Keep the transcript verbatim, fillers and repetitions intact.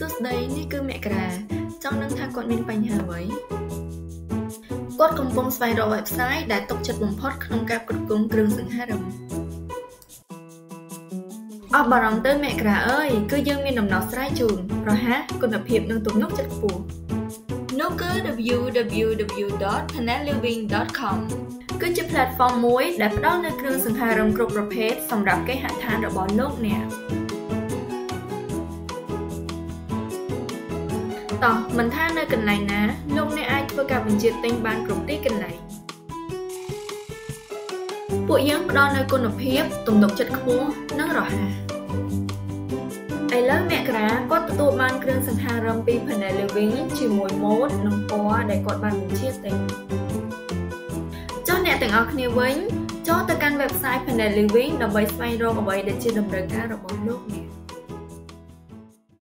Susday ni cứ mẹ cả, trong năng thang còn miên bành hà với. Quất công bông Spiral website đã tốc chất bùng post trong các cuộc cung cường sừng hai đồng. Ở bà rồng tên mẹ cả ơi, cứ dương miên đồng nó trái trường, rồi há còn tập hiệp nâng tục nhóc chất phù. Nó cứ w w w dot panel living dot com គឺជា platform មួយ ដែលផ្តល់នូវគ្រឿងសង្ហារឹមគ្រប់ប្រភេទសម្រាប់គេហដ្ឋានរបស់លោកអ្នកតោះមិនថានៅកន្លែងណាលោកអ្នកអាចធ្វើការបញ្ជាទិញបានគ្រប់ទីកន្លែងពួកយើងផ្តល់នូវគុណភាពទំនុកចិត្តខ្ពស់និងរហ័សឥឡូវអ្នកកាគាត់ទទួលបានគ្រឿងសង្ហារឹមពី Panel Living ជាមួយម៉ូតនិងពណ៌ដែលគាត់បានបញ្ជាទិញអ្នកទាំងអស់គ្នាវិញចូលទៅកាន់ website Panel Living ដើម្បីស្វែងរកអ្វីដែលជាតម្រូវការរបស់លោកអ្នក